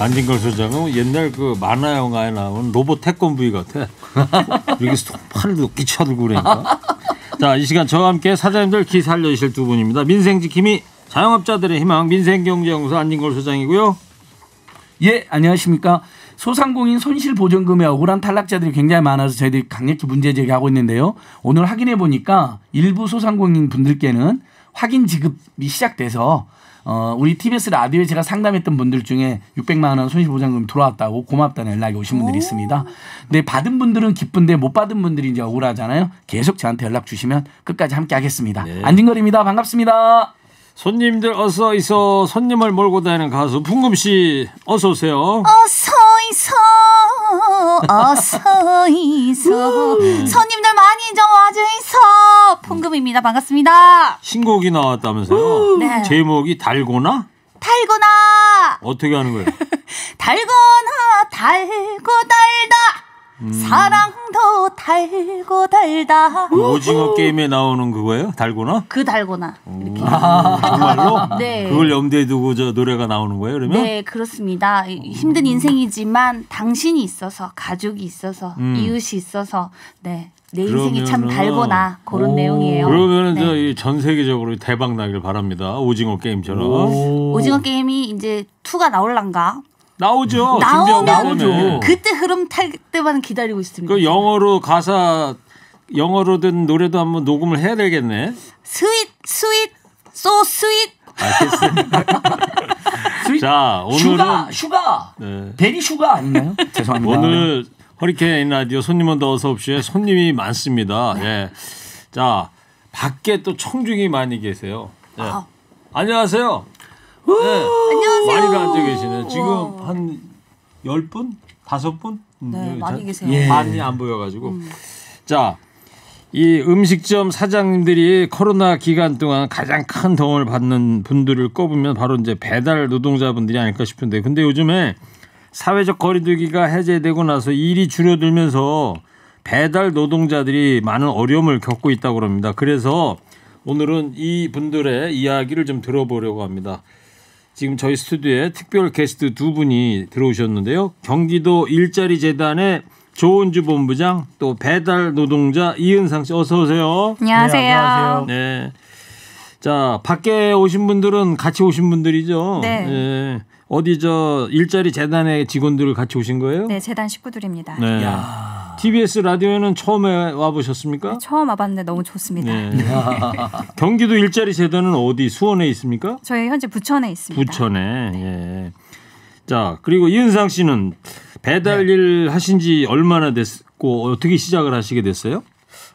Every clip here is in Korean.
안진걸 소장은 옛날 그 만화 영화에 나온 로봇 태권브이 같아. 여기 팔을 높게 쳐들고 그러니까. 자, 이 시간 저와 함께 사장님들 기 살려주실 두 분입니다. 민생지킴이 자영업자들의 희망 민생경제연구소 안진걸 소장이고요. 예, 안녕하십니까. 소상공인 손실보전금에 억울한 탈락자들이 굉장히 많아서 저희들이 강력히 문제제기하고 있는데요. 오늘 확인해 보니까 일부 소상공인 분들께는 확인 지급이 시작돼서 우리 TBS 라디오에 제가 상담했던 분들 중에 600만 원 손실보장금이 돌아왔다고 고맙다는 연락이 오신 분들이 있습니다. 근데 받은 분들은 기쁜데 못 받은 분들이 이제 억울하잖아요. 계속 저한테 연락 주시면 끝까지 함께 하겠습니다. 네. 안진걸입니다. 반갑습니다. 손님들 어서 있어. 손님을 몰고 다니는 가수 풍금 씨 어서 오세요. 어서 있어. 어서 있어. 손님들 많이 좀 와줘 있어. 풍금입니다. 반갑습니다. 신곡이 나왔다면서요. 네. 제목이 달고나? 달고나. 어떻게 하는 거예요? 달고나 달고 달다. 사랑도 달고 달다. 오징어 게임에 나오는 그거예요? 달고나? 그 달고나 이렇게. 아, 정말로? 네. 그걸 염두에 두고 저 노래가 나오는 거예요 그러면? 네 그렇습니다. 힘든 인생이지만 당신이 있어서 가족이 있어서 이웃이 있어서 네. 내 인생이 참 달고나 그런 내용이에요. 그러면 네. 전 세계적으로 대박 나길 바랍니다. 오징어 게임처럼. 오징어 게임이 이제 2가 나올란가? 나오죠. 나오죠. 그때 흐름 탈 때만 기다리고 있습니다. 그 영어로 가사 영어로 된 노래도 한번 녹음을 해야 되겠네. 스윗 스윗 소 스윗. 자 오늘은 슈가 네. 베리 슈가 아닌가요? 죄송합니다. 오늘 허리케인 라디오 손님온다 어서옵쇼에 손님이 많습니다. 예. 자 밖에 또 청중이 많이 계세요. 예. 아. 안녕하세요. 네. 안녕하세요. 많이들 앉아 계시네. 지금 한 10분? 5분? 네, 많이 계세요. 예. 많이 안 보여가지고. 자, 이 음식점 사장님들이 코로나 기간 동안 가장 큰 도움을 받는 분들을 꼽으면 바로 이제 배달 노동자분들이 아닐까 싶은데 근데 요즘에 사회적 거리두기가 해제되고 나서 일이 줄어들면서 배달 노동자들이 많은 어려움을 겪고 있다고 합니다. 그래서 오늘은 이분들의 이야기를 좀 들어보려고 합니다. 지금 저희 스튜디오에 특별 게스트 두 분이 들어오셨는데요. 경기도 일자리재단의 조은주 본부장 또 배달 노동자 이은상 씨 어서 오세요. 안녕하세요. 네, 안녕하세요. 네. 자 밖에 오신 분들은 같이 오신 분들이죠. 네. 네. 어디 저 일자리 재단의 직원들을 같이 오신 거예요? 네, 재단 식구들입니다. 네. 야. TBS 라디오에는 처음에 와보셨습니까? 네, 처음 와봤는데 너무 좋습니다. 네. 경기도 일자리 재단은 어디 수원에 있습니까? 저희 현재 부천에 있습니다. 부천에. 네. 예. 자 그리고 이은상 씨는 배달일 네. 하신 지 얼마나 됐고 어떻게 시작을 하시게 됐어요?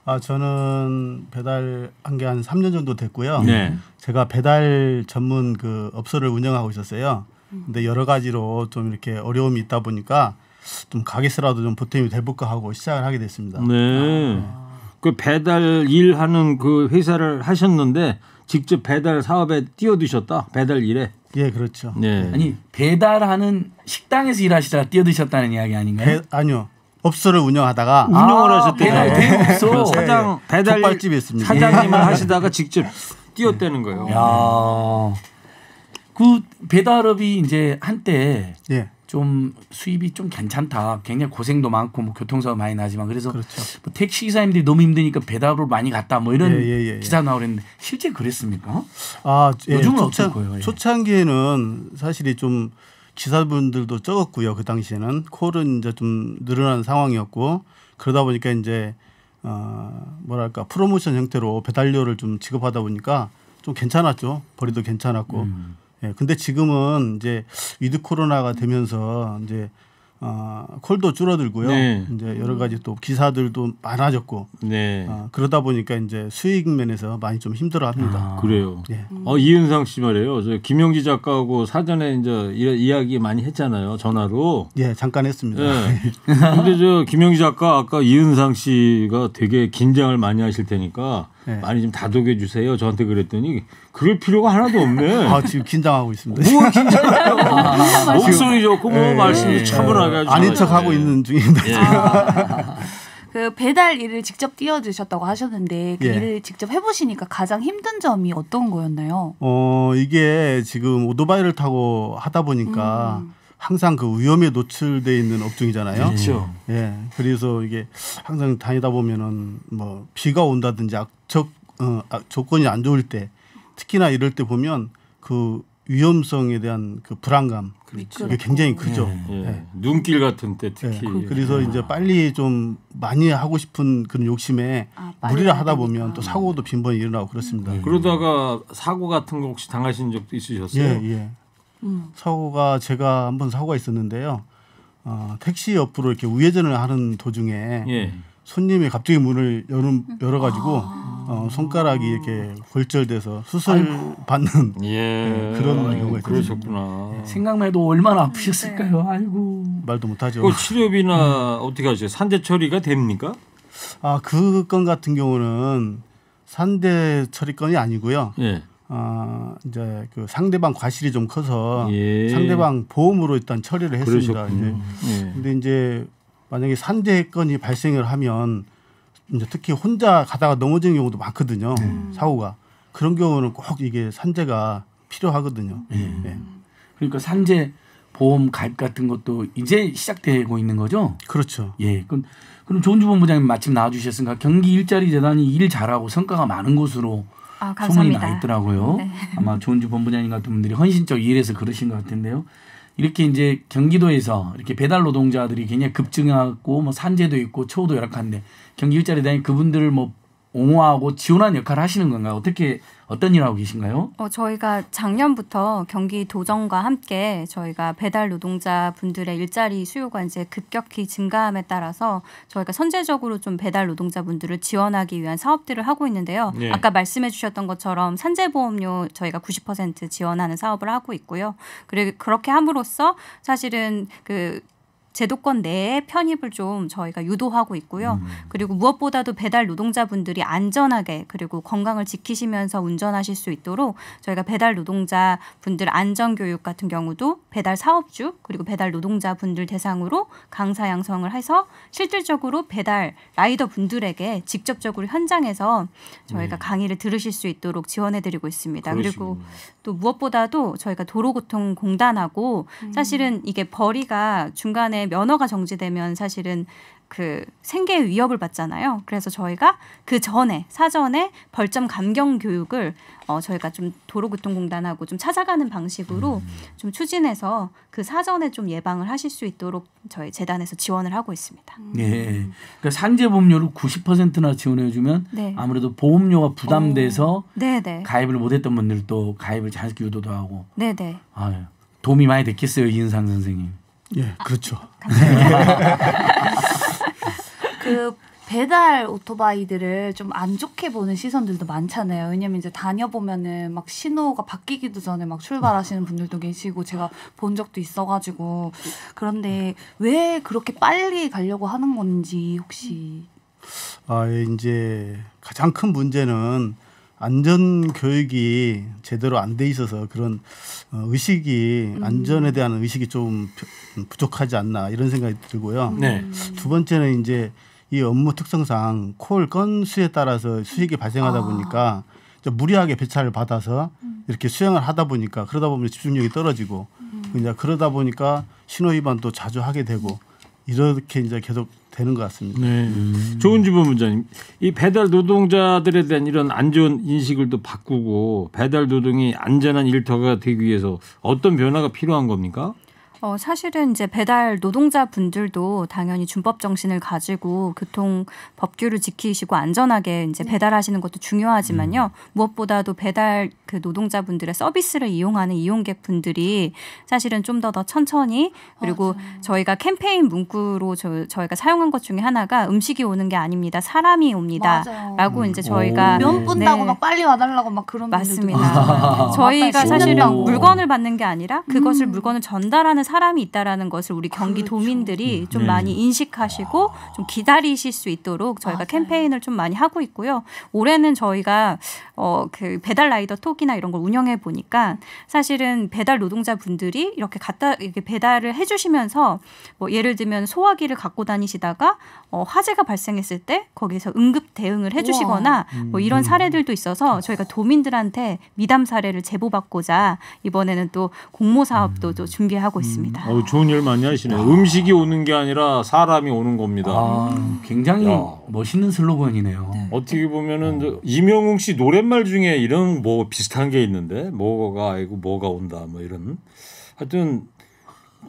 아 저는 배달한 게 한 3년 정도 됐고요. 네. 제가 배달 전문 그 업소를 운영하고 있었어요. 근데 여러 가지로 좀 이렇게 어려움이 있다 보니까 좀 가게서라도 좀 보탬이 돼볼까 하고 시작을 하게 됐습니다. 네. 아. 그 배달 일하는 그 회사를 하셨는데 직접 배달 사업에 뛰어드셨다. 배달 일에. 예, 그렇죠. 네. 아니 배달하는 식당에서 일하시다가 뛰어드셨다는 이야기 아닌가요? 아니요. 업소를 운영하다가 운영을 하셨대요. 배달업소 사장 배달 족발집이 있습니다. 사장님을 하시다가 직접 뛰었다는 거예요. 야. 그 배달업이 이제 한때 예. 좀 수입이 좀 괜찮다. 굉장히 고생도 많고 뭐 교통사고 많이 나지만 그래서 그렇죠. 뭐 택시 기사님들이 너무 힘드니까 배달업을 많이 갔다 뭐 이런 예. 기사 나오는데 실제 그랬습니까? 아, 예. 요즘은 어떨 거예요? 예. 초창기에는 사실이 좀 기사분들도 적었고요. 그 당시에는 콜은 이제 좀 늘어난 상황이었고 그러다 보니까 이제 뭐랄까 프로모션 형태로 배달료를 좀 지급하다 보니까 좀 괜찮았죠. 벌이도 괜찮았고. 예, 근데 지금은 이제 위드 코로나가 되면서 이제 콜도 줄어들고요. 네. 이제 여러 가지 또 기사들도 많아졌고. 네. 그러다 보니까 이제 수익 면에서 많이 좀 힘들어합니다. 아, 그래요. 예. 이은상 씨 말이에요. 저 김영지 작가하고 사전에 이제 이야기 많이 했잖아요. 전화로. 예, 잠깐 했습니다. 예. 근데 저 김영지 작가 아까 이은상 씨가 되게 긴장을 많이 하실 테니까. 네. 많이 좀 다독여 주세요. 저한테 그랬더니 그럴 필요가 하나도 없네. 아 지금 긴장하고 있습니다. 뭐 긴장해요. 목소리 좋고 뭐 말씀이 차분하게 아닌 척하고 있는 중입니다. 네. 그 배달 일을 직접 뛰어드셨다고 하셨는데 그 일을 직접 해보시니까 가장 힘든 점이 어떤 거였나요? 이게 지금 오토바이를 타고 하다 보니까 항상 그 위험에 노출돼 있는 업종이잖아요. 그렇죠. 예. 그래서 이게 항상 다니다 보면은 뭐 비가 온다든지 조건이 안 좋을 때, 특히나 이럴 때 보면 그 위험성에 대한 그 불안감, 그렇죠. 이게 굉장히 크죠. 예. 예. 예. 눈길 같은 때 특히. 예. 그래서 이제 빨리 좀 많이 하고 싶은 그런 욕심에 무리를 하다 보면 또 사고도 빈번히 일어나고 그렇습니다. 예. 그러다가 사고 같은 거 혹시 당하신 적도 있으셨어요? 예. 예. 사고가 제가 한번 사고가 있었는데요. 택시 옆으로 이렇게 우회전을 하는 도중에 예. 손님이 갑자기 문을 열어가지고 손가락이 이렇게 골절돼서 수술받는 예. 그런 경우가 있었구나. 예. 생각만 해도 얼마나 아프셨을까요? 아이고 말도 못하죠. 그 치료비나 어떻게 하세요? 산재 처리가 됩니까? 아, 그 건 같은 경우는 산재 처리 건이 아니고요. 예. 이제 그 상대방 과실이 좀 커서 예. 상대방 보험으로 일단 처리를 했습니다. 근데 이제 만약에 산재 건이 발생을 하면 이제 특히 혼자 가다가 넘어지는 경우도 많거든요. 사고가. 그런 경우는 꼭 이게 산재가 필요하거든요. 예. 그러니까 산재 보험 가입 같은 것도 이제 시작되고 있는 거죠? 그렇죠. 예. 그럼 조은주 본부장님 마침 나와주셨으니까 경기 일자리재단이 일 잘하고 성과가 많은 곳으로 소문이 나 있더라고요. 네. 아마 조은주 본부장님 같은 분들이 헌신적 일해서 그러신 것 같은데요. 이렇게 이제 경기도에서 이렇게 배달 노동자들이 굉장히 급증하고 뭐 산재도 있고 처우도 열악한데 경기 일자리재단이 그분들을 뭐 옹호하고 지원하는 역할을 하시는 건가요? 어떻게 어떤 일을 하고 계신가요? 저희가 작년부터 경기도정과 함께 저희가 배달 노동자 분들의 일자리 수요가 이제 급격히 증가함에 따라서 저희가 선제적으로 좀 배달 노동자 분들을 지원하기 위한 사업들을 하고 있는데요. 네. 아까 말씀해 주셨던 것처럼 산재보험료 저희가 90% 지원하는 사업을 하고 있고요. 그리고 그렇게 함으로써 사실은 그 제도권 내에 편입을 좀 저희가 유도하고 있고요. 그리고 무엇보다도 배달 노동자분들이 안전하게 그리고 건강을 지키시면서 운전하실 수 있도록 저희가 배달 노동자분들 안전교육 같은 경우도 배달 사업주 그리고 배달 노동자분들 대상으로 강사 양성을 해서 실질적으로 배달 라이더분들에게 직접적으로 현장에서 저희가 강의를 들으실 수 있도록 지원해드리고 있습니다. 그러시군요. 그리고 또 무엇보다도 저희가 도로교통공단하고 사실은 이게 벌이가 중간에 면허가 정지되면 사실은 그 생계의 위협을 받잖아요. 그래서 저희가 그 전에 사전에 벌점 감경 교육을 저희가 좀 도로교통공단하고 좀 찾아가는 방식으로 좀 추진해서 그 사전에 좀 예방을 하실 수 있도록 저희 재단에서 지원을 하고 있습니다. 네, 그러니까 산재보험료를 90%나 지원해주면 네. 아무래도 보험료가 부담돼서 네네. 가입을 못했던 분들도 가입을 잘 유도도 하고. 네네. 아유, 도움이 많이 됐겠어요, 이은상 선생님. 예, 그렇죠. 그 배달 오토바이들을 좀 안 좋게 보는 시선들도 많잖아요. 왜냐면 이제 다녀보면은 막 신호가 바뀌기도 전에 막 출발하시는 분들도 계시고 제가 본 적도 있어가지고. 그런데 왜 그렇게 빨리 가려고 하는 건지 혹시? 이제 가장 큰 문제는 안전 교육이 제대로 안 돼 있어서 그런 의식이 안전에 대한 의식이 좀 부족하지 않나 이런 생각이 들고요. 네. 두 번째는 이제 이 업무 특성상 콜 건수에 따라서 수익이 발생하다 보니까 무리하게 배차를 받아서 이렇게 수행을 하다 보니까 그러다 보면 집중력이 떨어지고 이제 그러다 보니까 신호 위반도 자주 하게 되고 이렇게 이제 계속 되는 것 같습니다. 네. 조은주 본부장님, 이 배달 노동자들에 대한 이런 안 좋은 인식을 또 바꾸고 배달 노동이 안전한 일터가 되기 위해서 어떤 변화가 필요한 겁니까? 사실은 이제 배달 노동자분들도 당연히 준법 정신을 가지고 교통 법규를 지키시고 안전하게 이제 배달하시는 것도 중요하지만요. 무엇보다도 배달 그 노동자분들의 서비스를 이용하는 이용객분들이 사실은 좀 더 천천히 그리고 저희가 캠페인 문구로 저희가 사용한 것 중에 하나가 음식이 오는 게 아닙니다. 사람이 옵니다. 맞아요. 라고 이제 저희가 면 분다고 네. 막 빨리 와달라고 막 그런 맞습니다. 저희가 사실은 물건을 받는 게 아니라 그것을 물건을 전달하는 사람이 있다라는 것을 우리 경기도민들이 그렇죠. 좀 네. 많이 인식하시고 좀 기다리실 수 있도록 저희가 맞아요. 캠페인을 좀 많이 하고 있고요. 올해는 저희가 그 배달 라이더 톡이나 이런 걸 운영해 보니까 사실은 배달 노동자 분들이 이렇게 이렇게 배달을 해주시면서 뭐 예를 들면 소화기를 갖고 다니시다가 화재가 발생했을 때 거기서 응급 대응을 해주시거나 뭐 이런 사례들도 있어서 저희가 도민들한테 미담 사례를 제보받고자 이번에는 또 공모 사업도 또 준비하고 있습니다. 있습니다. 좋은 일 많이 하시네요. 음식이 오는 게 아니라 사람이 오는 겁니다. 굉장히 멋있는 슬로건이네요. 네. 어떻게 보면은 이명웅 씨 노랫말 중에 이런 뭐 비슷한 게 있는데 뭐가 아니고 뭐가 온다 뭐 이런 하여튼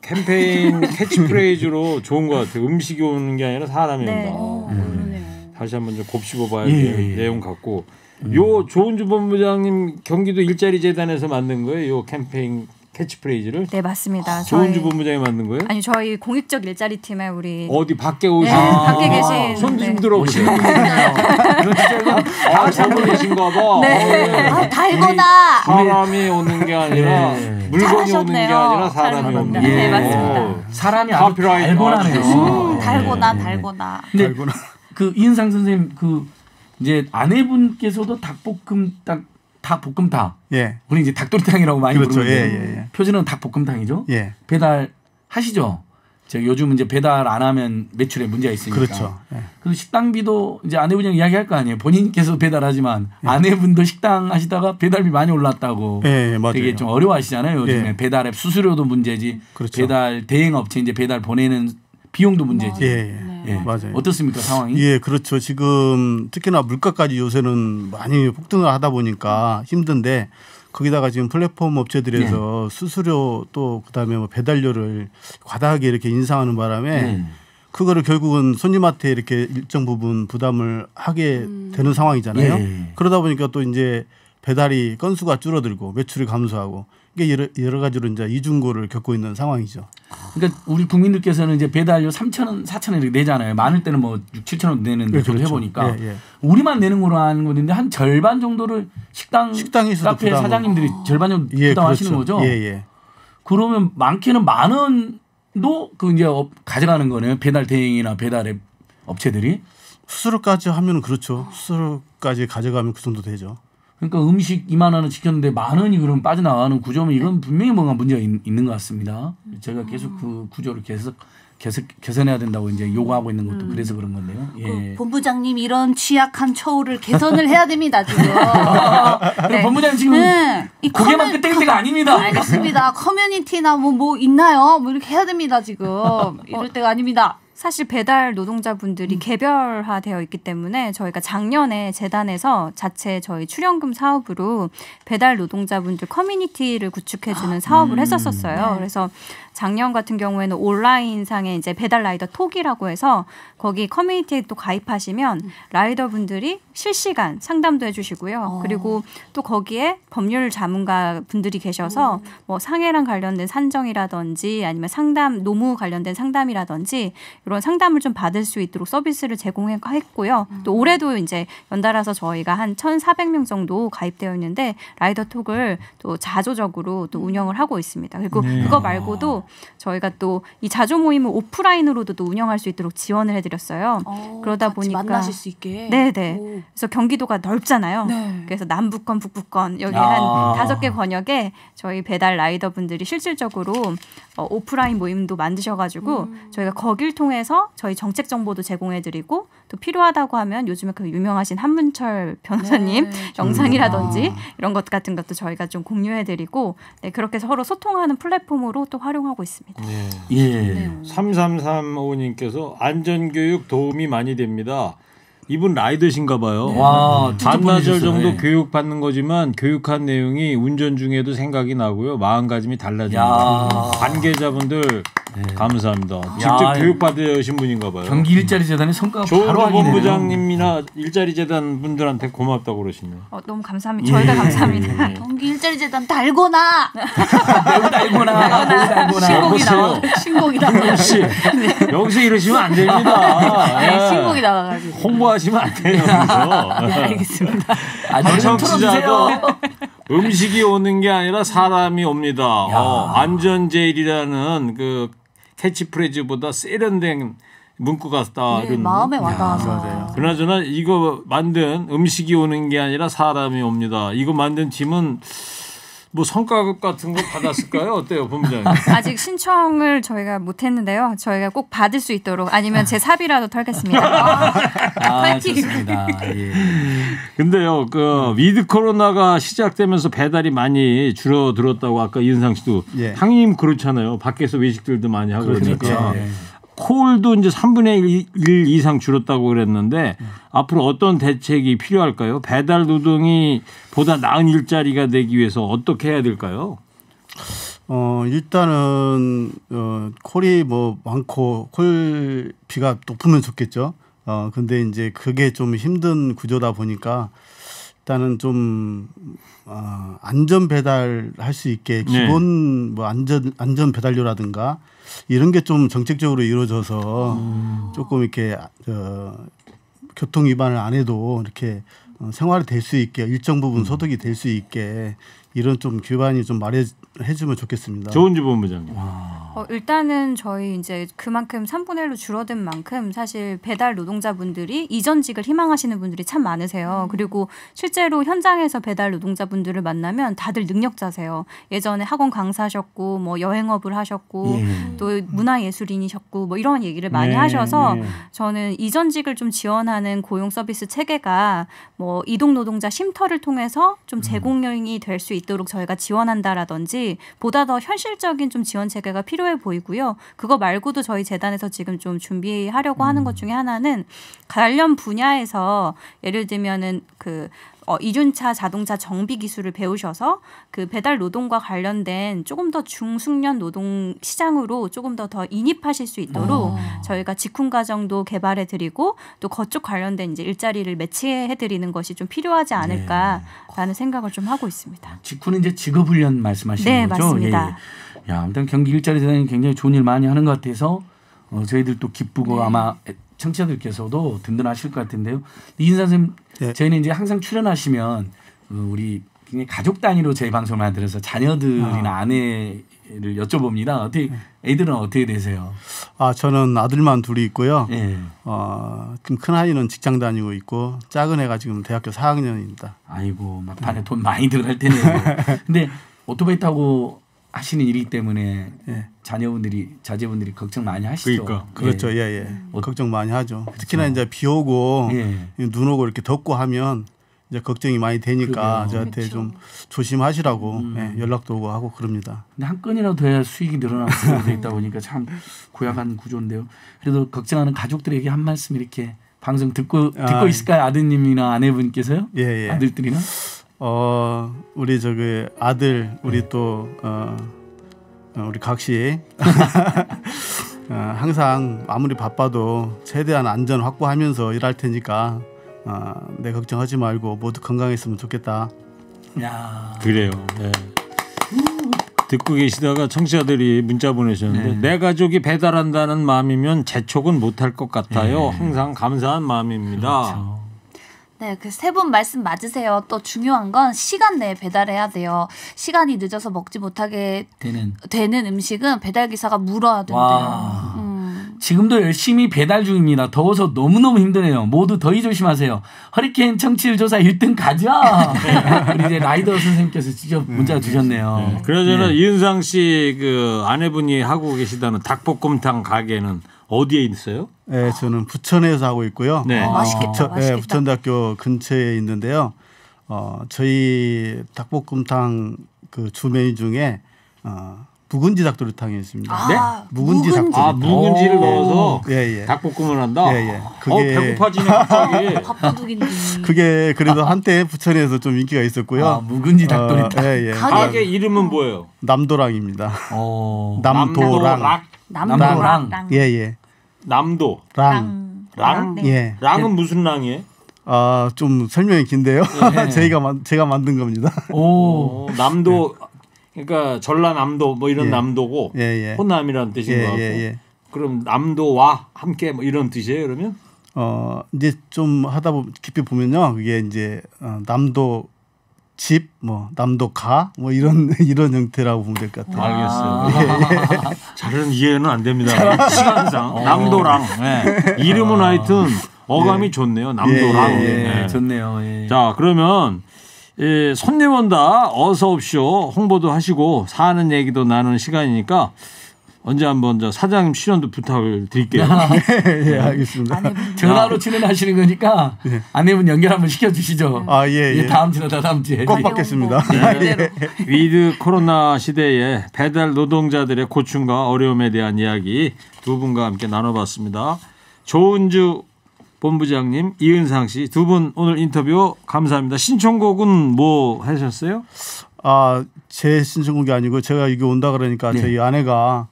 캠페인 캐치프레이즈로 좋은 것 같아요. 음식이 오는 게 아니라 사람이 온다. 다시 한번 좀 곱씹어봐야 될 내용 같고. 요 조은주 본부장님 경기도 일자리재단에서 만든 거예요. 요 캠페인 캐치프레이즈를. 네 맞습니다. 조은주 본부장이 만든 거예요? 아니 저희 공익적 일자리 팀에 우리 어디 밖에 오신 밖에 계신 손 좀 들어보세요. 다 참고 계신가 봐. 네. 달거나 사람이 오는 게 아니라 물건이 오는 게 아니라 사람이 온다. 네 맞습니다. 사람이 아주 달고나네요. 달고나. 근데 그 이은상 선생님 그 이제 아내분께서도 닭볶음탕, 우리 이제 닭도리탕이라고 많이 부르는데 표준은 닭볶음탕이죠. 배달 하시죠. 제가 요즘 이제 배달 안 하면 매출에 문제가 있으니까. 그래서 식당비도 이제 아내분이랑 이야기할 거 아니에요. 본인께서 배달하지만 아내분도 식당 하시다가 배달비 많이 올랐다고. 되게 좀 어려워하시잖아요. 요즘에 배달앱 수수료도 문제지. 배달 대행 업체 이제 배달 보내는 비용도 문제지. 맞아요. 어떻습니까 상황이? 그렇죠. 지금 특히나 물가까지 요새는 많이 폭등을 하다 보니까 힘든데 거기다가 지금 플랫폼 업체들에서 수수료 또 그다음에 뭐 배달료를 과다하게 이렇게 인상하는 바람에 그거를 결국은 손님한테 이렇게 일정 부분 부담을 하게 되는 상황이잖아요. 그러다 보니까 또 이제 배달이 건수가 줄어들고 매출이 감소하고 이게 여러 가지로 이제 이중고를 겪고 있는 상황이죠. 그러니까 우리 국민들께서는 이제 배달료 3,000원, 4,000원 이렇게 내잖아요. 많을 때는 뭐 6, 7,000원 내는 그렇죠. 해보니까 우리만 내는 거로 하는 건데 한 절반 정도를 식당에서 카페 부담을. 사장님들이 절반 정도 부담하시는 거죠. 그러면 많게는 10,000원도 그 이제 가져가는 거네요. 배달 대행이나 배달앱 업체들이 수수료까지 하면 수수료까지 가져가면 그 정도 되죠. 그러니까 음식 2만 원을 지켰는데 10,000원이 그럼 빠져나가는 구조면 이건 분명히 뭔가 문제가 있는 것 같습니다. 제가 계속 그 구조를 계속 개선해야 된다고 이제 요구하고 있는 것도 그래서 그런 건데요. 그 본부장님 이런 취약한 처우를 개선을 해야 됩니다 지금. 본부장님 지금 고개만 끄덕일 때가 아닙니다. 알겠습니다. 커뮤니티나 뭐 있나요? 뭐 이렇게 해야 됩니다 지금. 이럴 때가 아닙니다. 사실 배달 노동자분들이 개별화되어 있기 때문에 저희가 작년에 재단에서 자체 저희 출연금 사업으로 배달 노동자분들 커뮤니티를 구축해주는 사업을 했었어요. 그래서 작년 같은 경우에는 온라인상에 이제 배달 라이더 톡이라고 해서 거기 커뮤니티에 또 가입하시면 라이더분들이 실시간 상담도 해주시고요. 그리고 또 거기에 법률 자문가 분들이 계셔서 뭐 상해랑 관련된 산정이라든지 아니면 상담 노무 관련된 상담이라든지 이런 상담을 좀 받을 수 있도록 서비스를 제공했고요. 또 올해도 이제 연달아서 저희가 한 1,400명 정도 가입되어 있는데 라이더톡을 또 자조적으로 또 운영을 하고 있습니다. 그리고 그거 말고도 저희가 또 이 자조 모임을 오프라인으로도 또 운영할 수 있도록 지원을 해드렸어요. 그러다 보니까 만나실 수 있게. 그래서 경기도가 넓잖아요. 그래서 남부권, 북부권 여기 한 5개 권역에 저희 배달 라이더 분들이 실질적으로 오프라인 모임도 만드셔가지고 저희가 거길 통해서 저희 정책 정보도 제공해드리고 또 필요하다고 하면 요즘에 그 유명하신 한문철 변호사님 영상이라든지 이런 것 같은 것도 저희가 좀 공유해드리고 그렇게 서로 소통하는 플랫폼으로 또 활용하고 있습니다. 3335님께서 안전교육 도움이 많이 됩니다. 이분 라이더신가 봐요. 반나절 정도 교육받는 거지만 교육한 내용이 운전 중에도 생각이 나고요. 마음가짐이 달라집니다. 관계자분들 감사합니다. 직접 교육받으신 분인가 봐요. 경기 일자리재단의 성과가 바로 확인되네요. 조은주 본부장님이나 일자리재단 분들한테 고맙다고 그러시네요. 너무 감사합니다. 저희가 감사합니다. 경기 일자리재단 달고나. 신곡이 나와. 여기서 이러시면 안 됩니다. 신곡이 나와가지고. 홍보하시면 안 돼요. 알겠습니다. 청취자도 음식이 오는 게 아니라 사람이 옵니다. 안전제일이라는 그 캐치프레이즈보다 세련된 문구가 다 마음에 와닿아서. 그나저나 이거 만든 음식이 오는 게 아니라 사람이 옵니다. 이거 만든 팀은 뭐 성과급 같은 거 받았을까요? 어때요, 본부장님? 아직 신청을 저희가 못했는데요. 저희가 꼭 받을 수 있도록 아니면 제 사비라도 털겠습니다. 아, 좋습니다. 예. 근데요, 그 위드 코로나가 시작되면서 배달이 많이 줄어들었다고 아까 이은상 씨도 예. 당연히 그렇잖아요. 밖에서 외식들도 많이 하고 그러니까. 예. 콜도 이제 3분의 1 이상 줄었다고 그랬는데 앞으로 어떤 대책이 필요할까요? 배달 노동이 보다 나은 일자리가 되기 위해서 어떻게 해야 될까요? 일단은 콜이 뭐 많고 콜 비가 높으면 좋겠죠. 근데 이제 그게 좀 힘든 구조다 보니까 일단은 좀 안전 배달 할 수 있게 기본 네. 뭐 안전 배달료라든가 이런 게 좀 정책적으로 이루어져서 조금 이렇게 교통 위반을 안 해도 이렇게 생활이 될 수 있게 일정 부분 소득이 될 수 있게 이런 좀 규반이 좀 마련해주면 좋겠습니다. 조은주 본부장님. 일단은 저희 이제 그만큼 3분의 1로 줄어든 만큼 사실 배달 노동자분들이 이전직을 희망하시는 분들이 참 많으세요. 그리고 실제로 현장에서 배달 노동자분들을 만나면 다들 능력자세요. 예전에 학원 강사하셨고 뭐 여행업을 하셨고 예. 또 문화예술인이셨고 뭐 이런 얘기를 많이 네, 하셔서 네. 저는 이전직을 좀 지원하는 고용 서비스 체계가 뭐 이동 노동자 쉼터를 통해서 좀 제공이 될 수 있도록 저희가 지원한다라든지 보다 더 현실적인 좀 지원 체계가 필요해 보이고요. 그거 말고도 저희 재단에서 지금 좀 준비하려고 하는 것 중에 하나는 관련 분야에서 예를 들면은 그 이륜차 자동차 정비 기술을 배우셔서 그 배달 노동과 관련된 조금 더 중숙련 노동 시장으로 조금 더 인입하실 수 있도록 저희가 직군 과정도 개발해 드리고 또 그쪽 관련된 이제 일자리를 매치해 드리는 것이 좀 필요하지 않을까라는 네. 생각을 좀 하고 있습니다. 직군은 이제 직업 훈련 말씀하시는 네, 거죠? 네, 맞습니다. 예. 야, 아무튼 경기 일자리재단이 굉장히 좋은 일 많이 하는 것 같아서 저희들도 기쁘고 네. 아마 청취자들께서도 든든하실 것 같은데요. 이은상 선생님, 네. 저희는 이제 항상 출연하시면 우리 가족 단위로 저희 방송을 만들어서 자녀들이나 아내를 여쭤봅니다. 어떻게 애들은 어떻게 되세요? 저는 아들만 둘이 있고요. 네. 지금 큰 아이는 직장 다니고 있고 작은 애가 지금 대학교 4학년입니다. 아이고 막판에 돈 많이 들어갈 테네요. 근데 오토바이 타고 하시는 일이기 때문에 예. 자제분들이 걱정 많이 하시죠. 그러니까. 그렇죠. 예예. 예. 걱정 많이 하죠. 그렇죠. 특히나 이제 비 오고 예. 눈 오고 이렇게 덥고 하면 이제 걱정이 많이 되니까 그러게요. 저한테 그렇죠. 좀 조심하시라고 예, 연락도 오고 하고 그럽니다. 근데 한 건이라도 해야 수익이 늘어나고 있다 보니까 참 고약한 구조인데요. 그래도 걱정하는 가족들에게 한 말씀 이렇게 방송 듣고 있을까요? 아드님이나 아내분께서요? 예, 예. 아들들이나? 우리 저기 아들 우리 또 우리 각시 항상 아무리 바빠도 최대한 안전 확보하면서 일할 테니까 내 걱정하지 말고 모두 건강했으면 좋겠다. 야 그래요. 네. 듣고 계시다가 청취자들이 문자 보내셨는데 네. 내 가족이 배달한다는 마음이면 재촉은 못할 것 같아요. 네. 항상 감사한 마음입니다. 그렇죠. 네, 그 세 분 말씀 맞으세요. 또 중요한 건 시간 내에 배달해야 돼요. 시간이 늦어서 먹지 못하게 되는 음식은 배달기사가 물어야 된대요. 지금도 열심히 배달 중입니다. 더워서 너무너무 힘드네요. 모두 더위 조심하세요. 허리케인 청취율 조사 1등 가자. 우리 이제 라이더 선생님께서 직접 문자 주셨네요. 네. 그러저나 네. 이은상 씨 그 아내분이 하고 계시다는 닭볶음탕 가게는 어디에 있어요? 네, 저는 부천에서 하고 있고요. 네. 맛있겠다. 맛있겠다. 네, 부천대학교 근처에 있는데요. 저희 닭볶음탕 그 주 메뉴 중에 묵은지 닭도리탕이 있습니다. 네? 묵은지 닭도리탕. 묵은지를 넣어서 예, 예. 닭볶음을 한다. 예, 예. 그게 배고파지네 갑자기. 밥도둑인데. 그게 그래도 한때 부천에서 좀 인기가 있었고요. 묵은지 닭도리탕. 예, 예. 가게 이름은 뭐예요? 남도랑입니다. 남도랑. 예예. 남도랑. 네. 예. 랑은 무슨 랑이에요? 좀 설명이 긴데요. 예. 제가 만든 겁니다. 남도 예. 그러니까 전라남도 뭐 이런 예. 남도고 예, 예. 호남이라는 뜻인 것 같고. 예, 예. 그럼 남도와 함께 뭐 이런 뜻이에요, 그러면? 이제 좀 하다 보면 깊이 보면요. 이게 이제 남도 집, 뭐 남도가, 뭐 이런 형태라고 보면 될 것 같아요. 알겠어요. 예, 예. 잘은 이해는 안 됩니다. 시간상 남도랑 네. 이름은 하여튼 어감이 예. 좋네요. 남도랑 예, 예, 예. 네. 좋네요. 예. 자 그러면 예, 손님온다 어서옵쇼 홍보도 하시고 사는 얘기도 나누는 시간이니까 언제 한번 저 사장님 출연도 부탁을 드릴게요. 네, 예, 알겠습니다. 아내분. 전화로 출연하시는 거니까 예. 아내분 연결 한번 시켜주시죠. 아, 예, 예. 다음 주나 다음 주에 꼭 받겠습니다. 네. 네. 위드 코로나 시대에 배달 노동자들의 고충과 어려움에 대한 이야기 두 분과 함께 나눠봤습니다. 조은주 본부장님, 이은상 씨 두 분 오늘 인터뷰 감사합니다. 신청곡은 뭐 하셨어요? 아, 제 신청곡이 아니고 제가 이게 온다 그러니까 네. 저희 아내가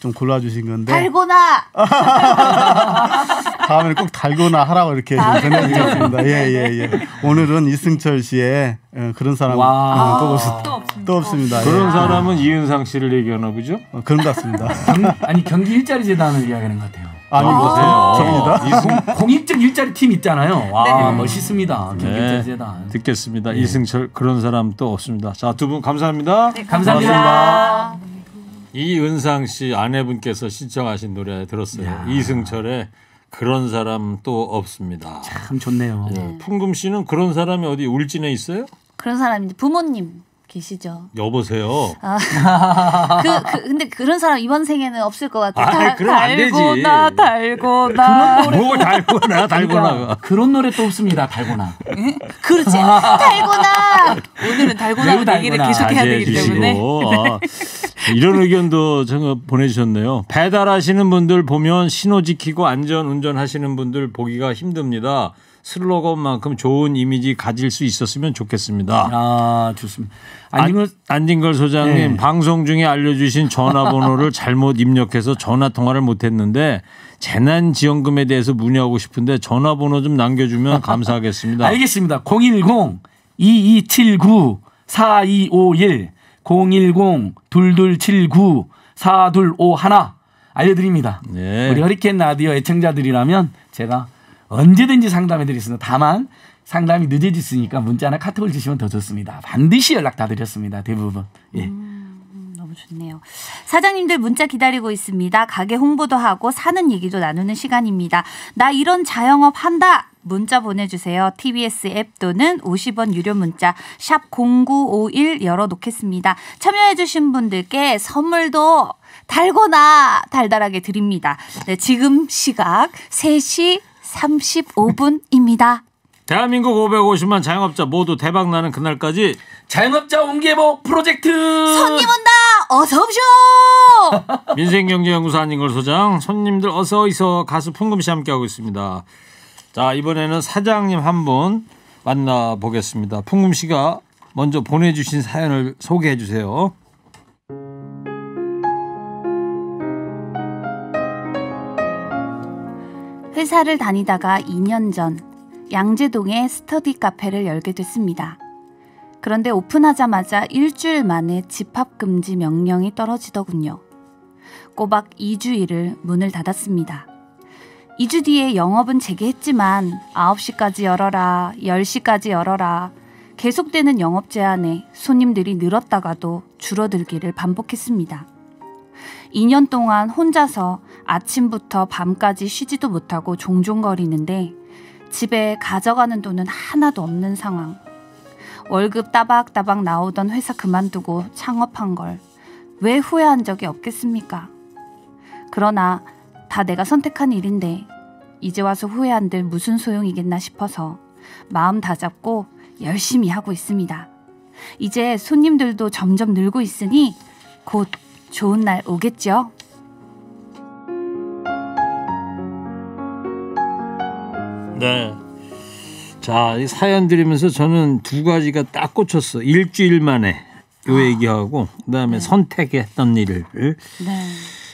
좀 골라주신 건데 달고나 다음에는 꼭 달고나 하라고 이렇게 전해드렸습니다. 예예예. 예. 오늘은 이승철 씨의 그런 사람 또 없습니다. 그런 예. 사람은 이은상 씨를 얘기하나 보죠? 그런 것 같습니다. 아니 경기 일자리 재단을 이야기하는 것 같아요. 아니 보세요. 공익적 일자리 팀 있잖아요. 와 네. 멋있습니다. 경기 일자리 재단. 네. 듣겠습니다. 네. 이승철 그런 사람 또 없습니다. 자, 두 분 감사합니다. 네, 감사합니다. 이은상 씨 아내분께서 신청하신 노래 들었어요. 야. 이승철의 그런 사람 또 없습니다. 참 좋네요. 네. 풍금 씨는 그런 사람이 어디 울진에 있어요? 그런 사람인데 부모님 계시죠. 여보세요. 아, 근데 그런 사람 이번 생에는 없을 것 같아요. 아, 그럼 안 되지. 달고나. 뭐 달고나 달고나. 그런 노래 또 없습니다. 달고나. 그렇지. 달고나. 오늘은 달고나 얘기를 계속해야 되기 때문에. 아, 이런 의견도 보내주셨네요. 배달하시는 분들 보면 신호 지키고 안전 운전하시는 분들 보기가 힘듭니다. 슬로건만큼 좋은 이미지 가질 수 있었으면 좋겠습니다. 아, 좋습니다. 안진걸 소장님 네. 방송 중에 알려주신 전화번호를 잘못 입력해서 전화 통화를 못했는데 재난지원금에 대해서 문의하고 싶은데 전화번호 좀 남겨주면 감사하겠습니다. 알겠습니다. 010-2279-4251 010-2279-4251 알려드립니다. 네. 우리 허리케인 라디오 애청자들이라면 제가 언제든지 상담해드리겠습니다. 다만 상담이 늦어지시니까 문자나 카톡을 주시면 더 좋습니다. 반드시 연락 다 드렸습니다. 대부분. 예. 너무 좋네요. 사장님들 문자 기다리고 있습니다. 가게 홍보도 하고 사는 얘기도 나누는 시간입니다. 나 이런 자영업 한다. 문자 보내주세요. TBS 앱 또는 50원 유료 문자 샵 0951 열어놓겠습니다. 참여해주신 분들께 선물도 달거나 달달하게 드립니다. 네, 지금 시각 3시 35분입니다. 대한민국 550만 자영업자 모두 대박나는 그날까지 자영업자 온기회복 프로젝트 손님온다 어서옵쇼 민생경제연구소 안진걸 소장 손님들 어서이소 가수 풍금씨 함께하고 있습니다. 자, 이번에는 사장님 한분 만나보겠습니다. 풍금씨가 먼저 보내주신 사연을 소개해주세요. 회사를 다니다가 2년 전 양재동에 스터디 카페를 열게 됐습니다. 그런데 오픈하자마자 일주일 만에 집합금지 명령이 떨어지더군요. 꼬박 2주일을 문을 닫았습니다. 2주 뒤에 영업은 재개했지만 9시까지 열어라, 10시까지 열어라 계속되는 영업 제한에 손님들이 늘었다가도 줄어들기를 반복했습니다. 2년 동안 혼자서 아침부터 밤까지 쉬지도 못하고 종종거리는데 집에 가져가는 돈은 하나도 없는 상황. 월급 따박따박 나오던 회사 그만두고 창업한 걸 왜 후회한 적이 없겠습니까? 그러나 다 내가 선택한 일인데 이제 와서 후회한들 무슨 소용이겠나 싶어서 마음 다잡고 열심히 하고 있습니다. 이제 손님들도 점점 늘고 있으니 곧 좋은 날 오겠죠? 네. 자, 이 사연 들으면서 저는 두 가지가 딱 꽂혔어. 일주일 만에 요 얘기하고 그다음에 네. 선택했던 일을. 네.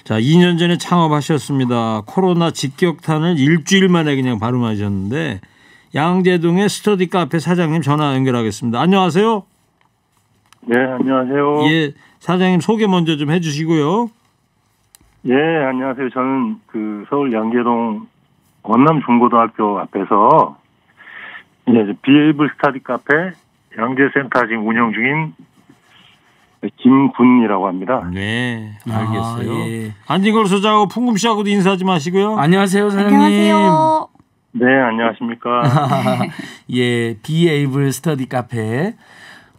자, 2년 전에 창업하셨습니다. 코로나 직격탄을 일주일 만에 그냥 발음하셨는데 양재동의 스터디 카페 사장님 전화 연결하겠습니다. 안녕하세요. 네, 안녕하세요. 예, 사장님 소개 먼저 좀 해주시고요. 예, 안녕하세요. 저는 그 서울 양재동 원남 중고등학교 앞에서 이제 비에이블 스터디 카페 양재센터 지금 운영 중인 김군이라고 합니다. 네, 알겠어요. 아, 예. 안진걸 소장하고 풍금 씨하고도 인사 좀 하시고요. 안녕하세요, 사장님. 안녕하세요. 네, 안녕하십니까. 예, 비에이블 스터디 카페.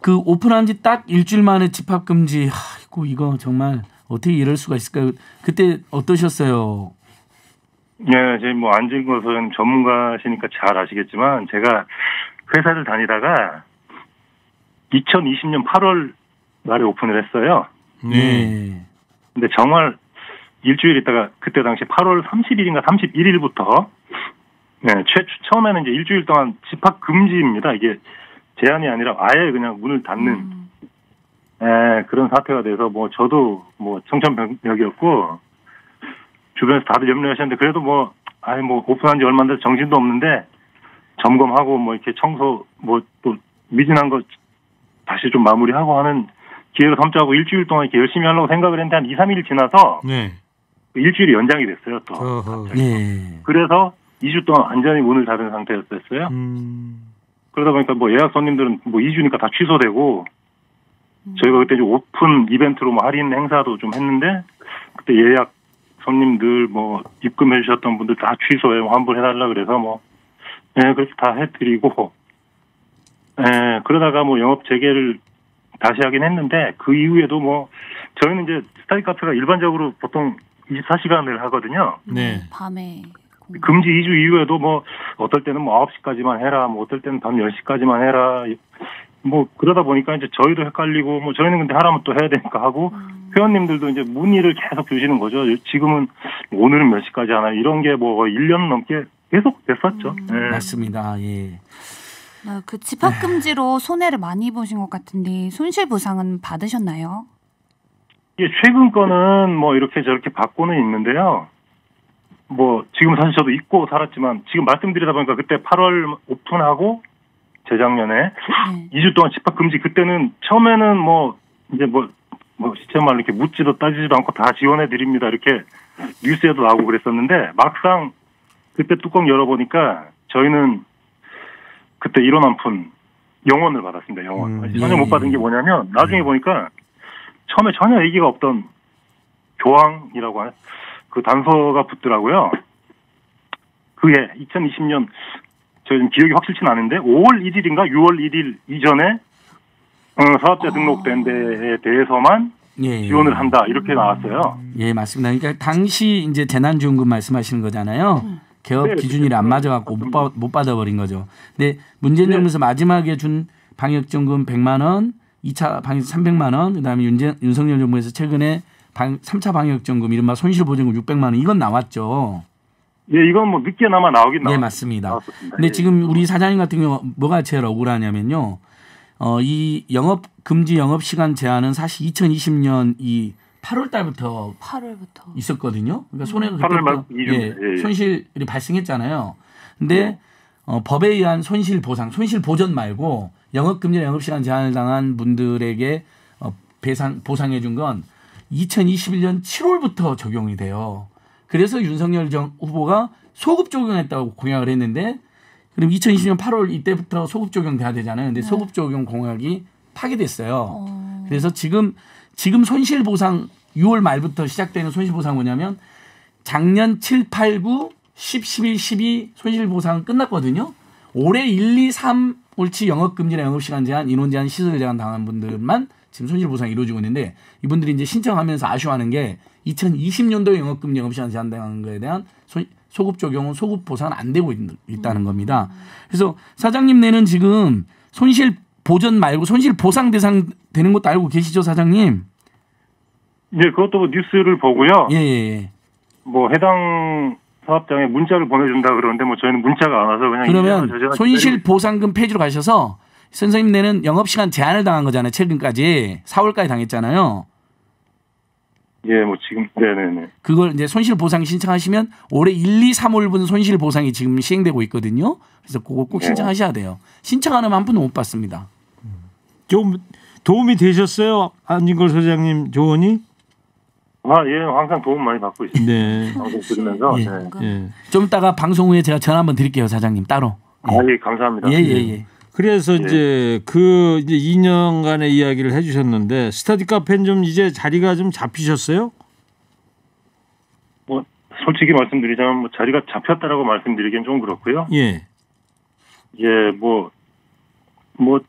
그 오픈한 지 딱 일주일 만에 집합 금지. 아이고, 이거 정말 어떻게 이럴 수가 있을까요? 그때 어떠셨어요? 네, 저희 뭐 안진걸 소장님 전문가시니까 잘 아시겠지만 제가 회사를 다니다가 2020년 8월 날에 오픈을 했어요. 네. 근데 정말 일주일 있다가 그때 당시 8월 30일인가 31일부터 네, 처음에는 이제 일주일 동안 집합 금지입니다. 이게 제한이 아니라 아예 그냥 문을 닫는 네, 그런 사태가 돼서 뭐 저도 뭐 청천벽이었고 주변에서 다들 염려하셨는데 그래도 뭐 아예 뭐 오픈한 지 얼마 안 돼서 정신도 없는데 점검하고 뭐 이렇게 청소 뭐 또 미진한 거 다시 좀 마무리하고 하는 기회를 삼자고 일주일 동안 이렇게 열심히 하려고 생각을 했는데 한 2, 3일 지나서 네. 일주일이 연장이 됐어요. 또 네. 그래서 2주 동안 완전히 문을 닫은 상태였어요. 그러다 보니까 뭐 예약 손님들은 뭐 2주니까 다 취소되고 저희가 그때 좀 오픈 이벤트로 뭐 할인 행사도 좀 했는데 그때 예약 손님들 뭐 입금해 주셨던 분들 다 취소해 환불해달라 그래서 뭐 예, 그렇게 다 해드리고 예, 그러다가 뭐 영업 재개를 다시 하긴 했는데 그 이후에도 뭐 저희는 이제 스터디 카페가 일반적으로 보통 24시간을 하거든요. 네. 밤에 금지 2주 이후에도 뭐 어떨 때는 뭐 9시까지만 해라, 뭐 어떨 때는 밤 10시까지만 해라. 뭐 그러다 보니까 이제 저희도 헷갈리고 뭐 저희는 근데 하라면 또 해야 되니까 하고 회원님들도 이제 문의를 계속 주시는 거죠. 지금은 오늘은 몇 시까지 하나 이런 게 뭐 1년 넘게 계속 됐었죠. 네. 맞습니다. 예. 그 집합 금지로 손해를 많이 보신 것 같은데 손실 보상은 받으셨나요? 예, 최근 거는 뭐 이렇게 저렇게 받고는 있는데요. 뭐 지금 사실 저도 잊고 살았지만 지금 말씀드리다 보니까 그때 8월 오픈하고 재작년에 2주 동안 집합 금지 그때는 처음에는 뭐 이제 뭐 시체 말로 이렇게 묻지도 따지지도 않고 다 지원해 드립니다 이렇게 뉴스에도 나오고 그랬었는데 막상 그때 뚜껑 열어보니까 저희는 그때 1원 한 푼 영원을 받았습니다. 영원. 전혀 못 받은 게 뭐냐면 나중에 보니까 처음에 전혀 얘기가 없던 교황이라고 하는 그 단서가 붙더라고요. 그해 2020년 저 지금 기억이 확실치는 않은데 5월 1일인가 6월 1일 이전에 사업자 등록된 데에 대해서만 예, 지원을 한다 이렇게 나왔어요. 예, 맞습니다. 그러니까 당시 이제 재난지원금 말씀하시는 거잖아요. 개업 네, 기준이랑 안 맞아갖고 못 받아버린 거죠. 근데 문재인 네. 정부에서 마지막에 준 방역지원금 100만 원, 2차 방역지원금 300만 원, 그다음에 윤석열 정부에서 최근에 3차 방역지원금 이른바 손실보증금 600만 원 이건 나왔죠. 네, 이건 뭐 늦게나마 나오긴 나왔죠. 네, 맞습니다. 나왔었습니다. 근데 예. 지금 우리 사장님 같은 경우 뭐가 제일 억울하냐면요. 이 영업금지 영업시간 제한은 사실 2020년 이 8월부터 있었거든요. 그러니까 손해가 그때부터 예, 손실이 발생했잖아요. 근데 법에 의한 손실 보상, 손실 보전 말고 영업금지 영업시간 제한을 당한 분들에게 보상해 준 건 2021년 7월부터 적용이 돼요. 그래서 윤석열 후보가 소급 적용했다고 공약을 했는데 그럼 2020년 8월 이때부터 소급 적용돼야 되잖아요. 근데 네. 소급 적용 공약이 파기됐어요. 그래서 지금 손실 보상 6월 말부터 시작되는 손실 보상 뭐냐면 작년 7, 8, 9, 10, 11, 12 손실 보상 끝났거든요. 올해 1, 2, 3 옳지 영업 금지나 영업 시간 제한, 인원 제한, 시설 제한 당한 분들만 지금 손실 보상이 이루어지고 있는데 이분들이 이제 신청하면서 아쉬워하는 게 2020년도 영업 금지 영업 시간 제한 당한 거에 대한 소급 적용은 소급 보상은 안 되고 있다는 겁니다. 그래서 사장님네는 지금 손실 보전 말고 손실 보상 대상 되는 것도 알고 계시죠, 사장님? 네, 그것도 뭐 뉴스를 보고요. 예. 뭐 해당 사업장에 문자를 보내준다 그러는데 뭐 저희는 문자가 안 와서 그냥 그러면 손실 보상금 페이지로 가셔서 선생님네는 영업시간 제한을 당한 거잖아요. 최근까지 4월까지 당했잖아요. 예, 뭐 지금 네네네. 그걸 이제 손실 보상 신청하시면 올해 1, 2, 3월분 손실 보상이 지금 시행되고 있거든요. 그래서 그거 꼭 신청하셔야 돼요. 신청 안 하면 한 푼도 못 받습니다. 좀 도움이 되셨어요, 안진걸 소장님 조언이? 아, 예, 항상 도움 많이 받고 있습니다. 네. 방송 들으면서. 예. 네. 좀 이따가 방송 후에 제가 전화 한번 드릴게요, 사장님 따로. 예. 아, 예, 감사합니다. 예. 그래서 이제 그 2년간의 이야기를 해주셨는데 스터디 카페는 좀 이제 자리가 좀 잡히셨어요? 뭐 솔직히 말씀드리자면 뭐 자리가 잡혔다라고 말씀드리기는 좀 그렇고요. 예. 예, 뭐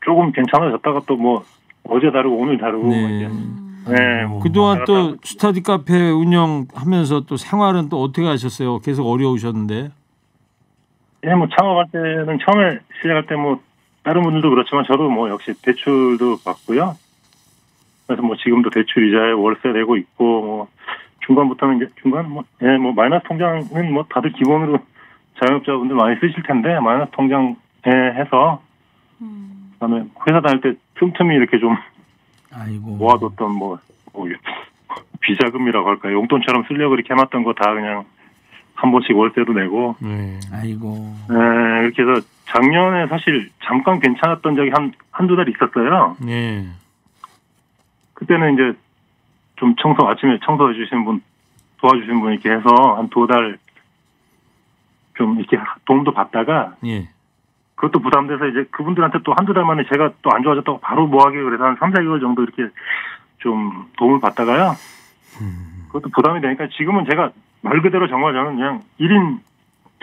조금 괜찮아졌다가 또 뭐 어제 다르고 오늘 다르고. 네. 이제. 네, 뭐 그동안 또 스터디 카페 운영하면서 또 생활은 또 어떻게 하셨어요? 계속 어려우셨는데. 예, 뭐 창업할 때는 처음에 시작할 때 뭐 다른 분들도 그렇지만 저도 뭐 역시 대출도 받고요. 그래서 뭐 지금도 대출 이자에 월세 내고 있고 뭐 중간부터는 이제 중간 뭐 예, 뭐 마이너스 통장은 뭐 다들 기본으로 자영업자분들 많이 쓰실 텐데 마이너스 통장 예, 해서 그다음에 회사 다닐 때 틈틈이 이렇게 좀 아이고. 모아뒀던 뭐 비자금이라고 할까요? 용돈처럼 쓰려고 그렇게 해놨던 거 다 그냥 한 번씩 월세도 내고. 네. 아이고. 네, 이렇게 해서 작년에 사실 잠깐 괜찮았던 적이 한두 달 있었어요. 네. 그때는 이제 좀 청소, 아침에 청소해주신 분, 도와주신 분 이렇게 해서 한 두 달 좀 이렇게 도움도 받다가. 네. 그것도 부담돼서 이제 그분들한테 또 한두 달 만에 제가 또 안 좋아졌다고 바로 모하게 그래서 한 3, 4개월 정도 이렇게 좀 도움을 받다가요. 그것도 부담이 되니까 지금은 제가 말 그대로 정말 저는 그냥 1인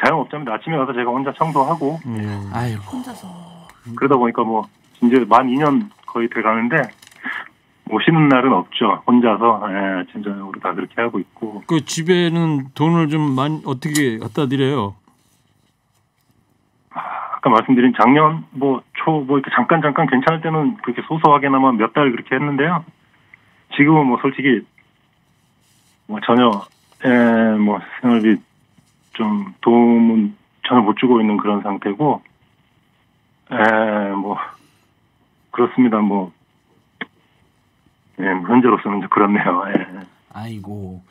자영업자입니다. 아침에 가서 제가 혼자 청소하고. 아이고. 혼자서. 그러다 보니까 뭐 이제 만 2년 거의 돼가는데 오시는 날은 없죠. 혼자서 예, 아침 저녁으로 다 그렇게 하고 있고. 그 집에는 돈을 좀 많이 어떻게 갖다 드려요? 아까 말씀드린 작년 초 이렇게 잠깐 괜찮을 때는 그렇게 소소하게나마 몇 달 그렇게 했는데요. 지금은 뭐 솔직히 뭐 전혀 생활비 좀 도움은 전혀 못 주고 있는 그런 상태고 뭐 그렇습니다. 뭐 현재로서는 그렇네요. 예. 아이고.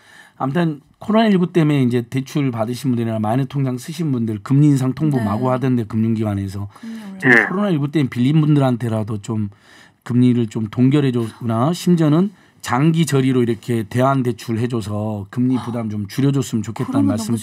아무튼 코로나19 때문에 이제 대출 받으신 분들이나 마이너스 통장 쓰신 분들 금리 인상 통보 네. 마구 하던데 금융기관에서 네. 코로나19 때문에 빌린 분들한테라도 좀 금리를 좀 동결해 줬거나 심지어는 장기 저리로 이렇게 대안 대출 해줘서 금리 부담 좀 줄여줬으면 좋겠다는 말씀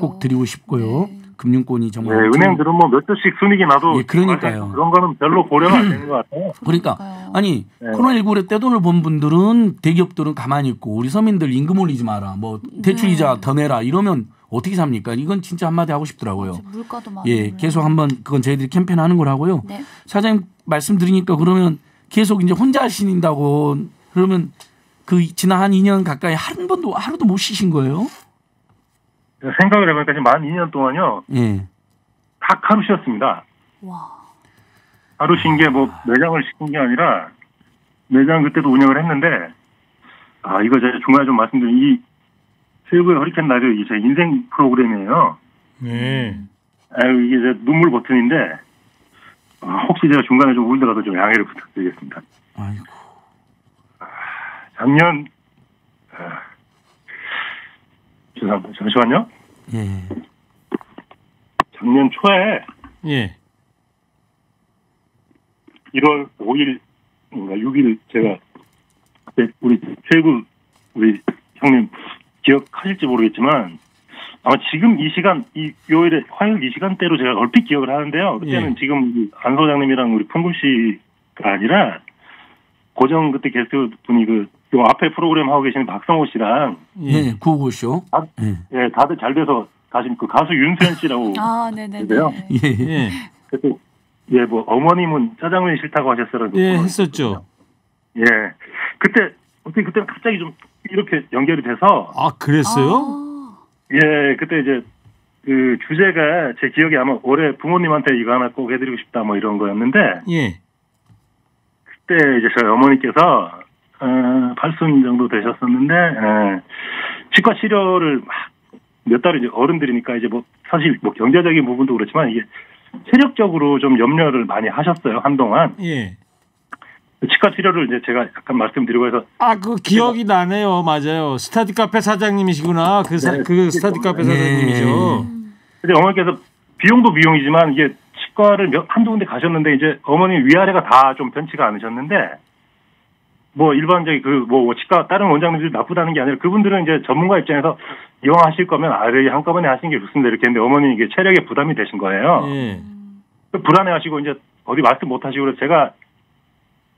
꼭 드리고 싶고요. 네. 금융권이 정말 네, 은행들은 뭐 몇 조씩 순익이 나도 예, 그러니까요. 그런 거는 별로 고려가 안 되는 것 같아요. 그러니까 아니 네. 코로나19로 떼돈을 번 분들은 대기업들은 가만히 있고 우리 서민들 임금 올리지 마라. 뭐 대출 네. 이자 더 내라. 이러면 어떻게 삽니까? 이건 진짜 한마디 하고 싶더라고요. 물가도 많이 예, 계속 한번 그건 저희들이 캠페인하는 거라고요. 네. 사장님 말씀드리니까 그러면 계속 이제 혼자 하신다고 그러면 그 지난 한 2년 가까이 한 번도 하루도 못 쉬신 거예요? 생각을 해보니까 지금 만 2년 동안요. 예. 딱 하루 쉬었습니다. 와. 하루 쉰 게 뭐 매장을 시킨 게 아니라 매장 그때도 운영을 했는데 아 이거 제가 중간에 좀 말씀드린 이 최일구의 허리케인 라디오 이게 제 인생 프로그램이에요. 네. 아유 이게 제 눈물 버튼인데 혹시 제가 중간에 좀 울 때라도 좀 양해를 부탁드리겠습니다. 아이고. 작년 죄송합니다. 잠시만요. 예. 작년 초에 예. 1월 5일인가 6일 제가 우리 최일구 우리 형님 기억하실지 모르겠지만 아마 지금 이 시간 이 요일에 화요일 이 시간대로 제가 얼핏 기억을 하는데요. 그때는 예. 지금 안 소장님이랑 우리 풍금 씨가 아니라 고정 그때 게스트 분이 그 요 앞에 프로그램 하고 계시는 박성호 씨랑 네, 구호구 쇼. 예, 다들 잘 돼서 다시 그 가수 윤수연 씨라고. 아, 네네. 그래요? 예. 그때 예, 뭐 어머님은 짜장면이 싫다고 하셨어요. 예, 했었죠. 예. 그때 어떻게 그때 갑자기 좀 이렇게 연결이 돼서 아, 그랬어요? 아. 예, 그때 이제 그 주제가 제 기억에 아마 올해 부모님한테 이거 하나 꼭 해드리고 싶다 뭐 이런 거였는데 예. 그때 이제 저희 어머니께서 80 정도 되셨었는데 치과 치료를 몇 달을 이제 어른들이니까 이제 뭐 사실 뭐 경제적인 부분도 그렇지만 이게 체력적으로 좀 염려를 많이 하셨어요 한동안. 예. 치과 치료를 이제 제가 약간 말씀드리고 해서 아 그 기억이 나네요. 맞아요. 스터디 카페 사장님이시구나. 그 스터디 카페 사장님이죠. 근데 어머니께서 비용도 비용이지만 이게 치과를 한두 군데 가셨는데 이제 어머니 위아래가 다 좀 편치가 않으셨는데 뭐 일반적인 치과 다른 원장님들이 나쁘다는 게 아니라 그분들은 이제 전문가 입장에서 이왕하실 거면 아래 한꺼번에 하시는 게 좋습니다 이렇게 했는데 어머니 이게 체력에 부담이 되신 거예요. 불안해하시고 이제 어디 말씀 못 하시고 그래서 제가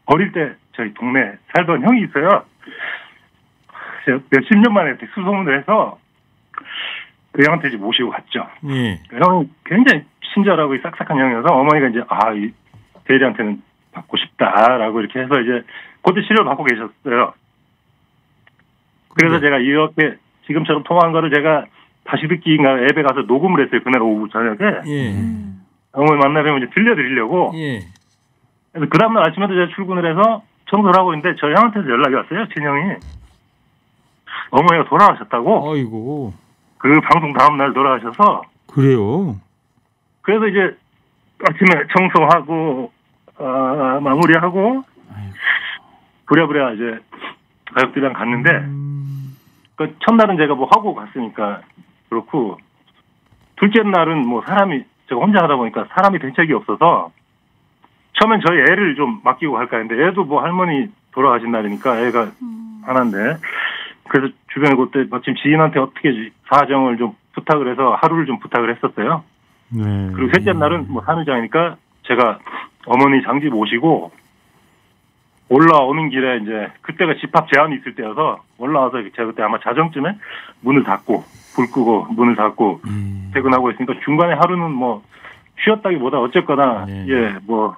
어릴 때 저희 동네 살던 형이 있어요. 제가 몇십 년 만에 수소문을 해서 요양한테 이제 모시고 갔죠. 예. 형은 굉장히 친절하고 싹싹한 형이어서 어머니가 이제 아, 이 대리한테는 받고 싶다라고 이렇게 해서 이제 그때 치료를 받고 계셨어요. 그래서 제가 이렇게 지금처럼 통화한 거를 제가 다시 듣기인가 앱에 가서 녹음을 했어요. 그날 오후 저녁에. 예. 어머니 만나면 이제 들려드리려고. 예. 그래서 그 다음날 아침에도 제가 출근을 해서 청소를 하고 있는데 저희 형한테서 연락이 왔어요. 진영이. 어머니가 돌아가셨다고. 아이고. 그 방송 다음날 돌아가셔서. 그래요. 그래서 이제 아침에 청소하고 마무리하고 아이고. 부랴부랴 이제 가족들이랑 갔는데 그 첫날은 제가 뭐 하고 갔으니까 그렇고 둘째 날은 뭐 사람이 제가 혼자 하다 보니까 사람이 된 적이 없어서 처음엔 저희 애를 좀 맡기고 갈까 했는데 애도 뭐 할머니 돌아가신 날이니까 애가 하나인데 그래서 주변에 그때 마침 지인한테 어떻게 사정을 좀 부탁을 해서 하루를 좀 부탁을 했었어요. 네. 그리고 셋째 날은 뭐 산후장이니까 제가 어머니 장지 모시고 올라오는 길에 이제 그때가 집합 제한이 있을 때여서 올라와서 제가 그때 아마 자정쯤에 문을 닫고 불 끄고 문을 닫고 퇴근하고 있으니까 중간에 하루는 뭐 쉬었다기보다 어쨌거나 네. 예, 뭐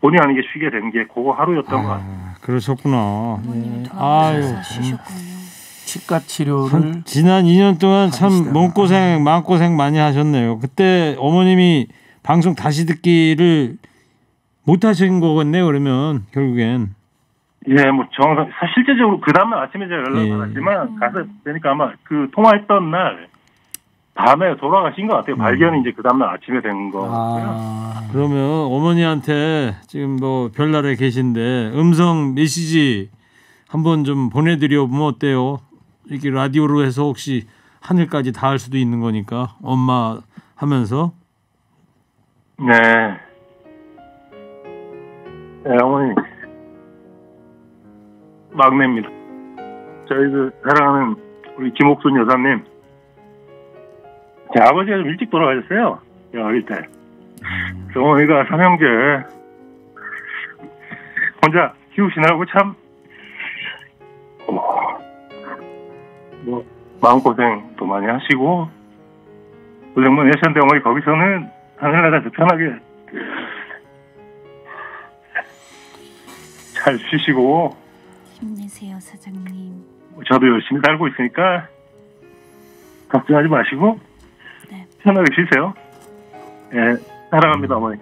본의 아니게 쉬게 된 게 그거 하루였던 것 같아요. 그러셨구나. 네. 아유 치과 치료를 지난 2년 동안 참 몸고생 마음고생 많이 하셨네요. 그때 어머님이 방송 다시 듣기를 못 하신 거겠네요. 그러면 결국엔 예, 뭐 정상 실제적으로 그 다음날 아침에 제가 연락을 받았지만 예. 가서 되니까 아마 그 통화했던 날 밤에 돌아가신 것 같아요. 발견이 이제 그 다음날 아침에 된 거. 아, 그러면 어머니한테 지금 뭐 별나라에 계신데 음성 메시지 한번 좀 보내드려보면 어때요? 이렇게 라디오로 해서 혹시 하늘까지 닿을 수도 있는 거니까 엄마 하면서. 네. 네, 어머니 막내입니다. 저희들 사랑하는 우리 김옥순 여사님, 제 아버지가 좀 일찍 돌아가셨어요. 어릴 때. 어머니가 삼형제 혼자 키우시느라고 참 뭐 마음고생도 많이 하시고 고생 많이 하셨는데 어머니 거기서는 하늘나라에서 편하게 잘 쉬시고 힘내세요 사장님. 저도 열심히 살고 있으니까 걱정하지 마시고 네. 편하게 쉬세요. 예, 사랑합니다 어머니.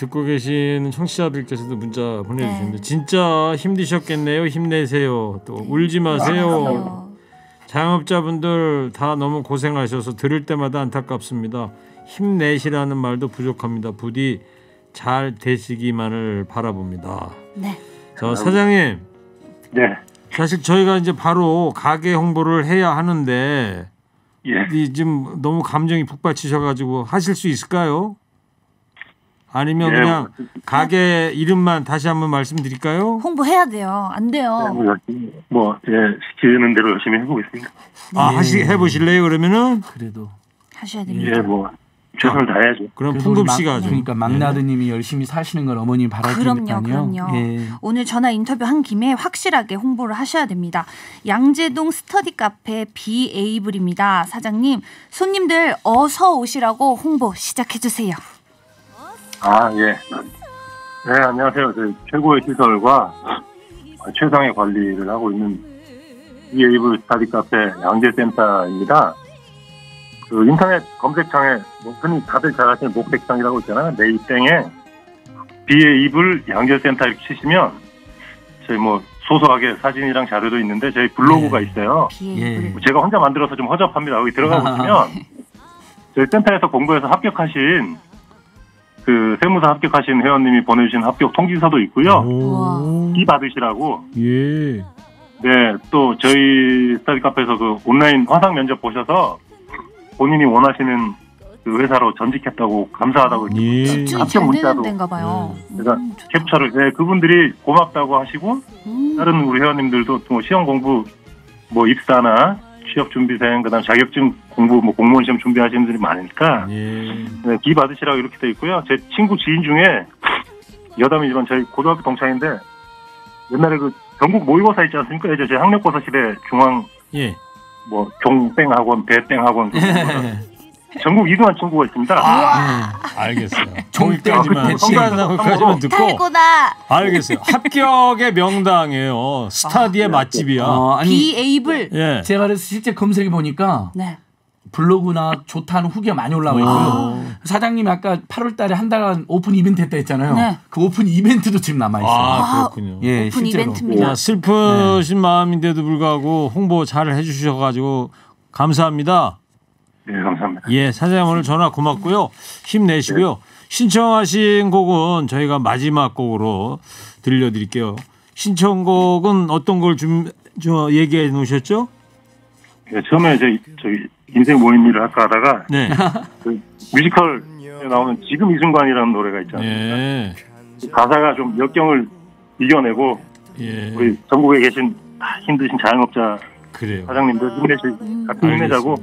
듣고 계시는 청취자들께서도 문자 보내주셨는데 네. 진짜 힘드셨겠네요. 힘내세요. 또 네. 울지 마세요. 자영업자분들 다 너무 고생하셔서 들을 때마다 안타깝습니다. 힘내시라는 말도 부족합니다. 부디 잘 되시기만을 바라봅니다. 네. 저 사장님. 네. 사실 저희가 이제 바로 가게 홍보를 해야 하는데 예. 지금 너무 감정이 북받치셔가지고 하실 수 있을까요? 아니면 예. 그냥 가게 이름만 다시 한번 말씀드릴까요? 홍보해야 돼요. 안 돼요. 뭐 예, 시키는 대로 열심히 해보겠습니다. 네. 아 하시 해보실래요? 그러면은 그래도 하셔야 됩니다. 예, 뭐. 최선을 다해야죠. 그럼 풍금 씨가 그러니까 막내 아드님이 열심히 사시는 걸 어머님 바라시니까요. 그럼요. 예. 오늘 전화 인터뷰 한 김에 확실하게 홍보를 하셔야 됩니다. 양재동 스터디 카페 비에이블입니다. 사장님, 손님들 어서 오시라고 홍보 시작해 주세요. 아 예. 네 안녕하세요. 저희 최고의 시설과 최상의 관리를 하고 있는 비에이블 스터디 카페 양재센터입니다. 그 인터넷 검색창에 흔히 다들 잘 아시는 목색창이라고 있잖아요. 네이땡에 비에이블 양재센터 이렇게 치시면 저희 뭐 소소하게 사진이랑 자료도 있는데 저희 블로그가 있어요. 예. 제가 혼자 만들어서 좀 허접합니다. 거기 들어가 보시면 저희 센터에서 공부해서 합격하신 그 세무사 합격하신 회원님이 보내주신 합격 통지서도 있고요. 이 받으시라고. 예. 네, 또 저희 스터디 카페에서 그 온라인 화상 면접 보셔서. 본인이 원하시는 그 회사로 전직했다고 감사하다고 이렇게 합격 문자도 제가 캡처를 네, 그분들이 고맙다고 하시고 다른 우리 회원님들도 뭐 시험 공부 뭐 입사나 취업 준비생 그다음 자격증 공부 뭐 공무원 시험 준비하시는 분들이 많으니까 네, 기 받으시라고 이렇게 돼 있고요. 제 친구 지인 중에 여담이지만 저희 고등학교 동창인데 옛날에 그 전국 모의고사 있지 않습니까? 이제 제 학력고사 시대 중앙 뭐 종땡학원, 배땡학원 전국 2등한 친구가 있습니다. 아, 알겠어요. 종땡까지만 성과까지만 듣고 탈구다. 알겠어요. 합격의 명당이에요. 스타디의 맛집이야. 비에이블. 예. 제가 그래서 실제 검색해 보니까 네. 블로그나 좋다는 후기가 많이 올라와 있고요. 사장님이 아까 8월달에 한 달간 오픈 이벤트 했다 했잖아요. 네. 그 오픈 이벤트도 지금 남아 있어요. 아, 그렇군요. 예, 오픈 실제로. 이벤트입니다. 야, 슬프신 네. 마음인데도 불구하고 홍보 잘 해주셔가지고 감사합니다. 네, 감사합니다. 예, 사장님 오늘 전화 고맙고요. 힘내시고요. 네. 신청하신 곡은 저희가 마지막 곡으로 들려드릴게요. 신청곡은 어떤 걸 좀 얘기해 놓으셨죠? 네, 처음에 이제 저희 인생 모임 일을 할까 하다가 네. 그 뮤지컬에 나오는 지금 이 순간이라는 노래가 있잖아요. 예. 가사가 좀 역경을 이겨내고 예. 우리 전국에 계신 다 힘드신 자영업자 그래요. 사장님들 같이 힘내자고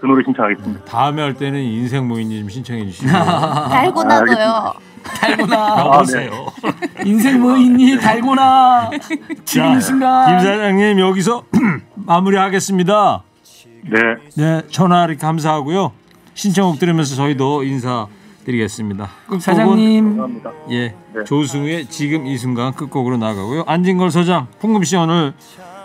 그 노래 신청하겠습니다. 다음에 할 때는 인생 모임님 신청해 주시고 달고나도요. 달고나 보세요. 아, 네. 인생 모임이 달고나 지금 이 순간. 김 사장님 여기서 마무리하겠습니다. 네. 네, 전화 감사하고요. 신청곡 들으면서 저희도 인사드리겠습니다. 사장님. 감사합니다. 예, 네. 조승우의 지금 이 순간 끝곡으로 나가고요. 안진걸 소장, 풍금 씨 오늘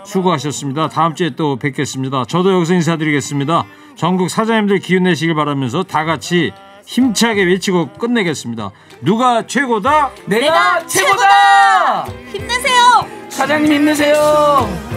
수고하셨습니다. 다음 주에 또 뵙겠습니다. 저도 여기서 인사드리겠습니다. 전국 사장님들 기운 내시길 바라면서 다 같이 힘차게 외치고 끝내겠습니다. 누가 최고다? 내가 최고다! 힘내세요. 사장님 힘내세요.